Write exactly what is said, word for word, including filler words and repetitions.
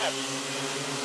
happy.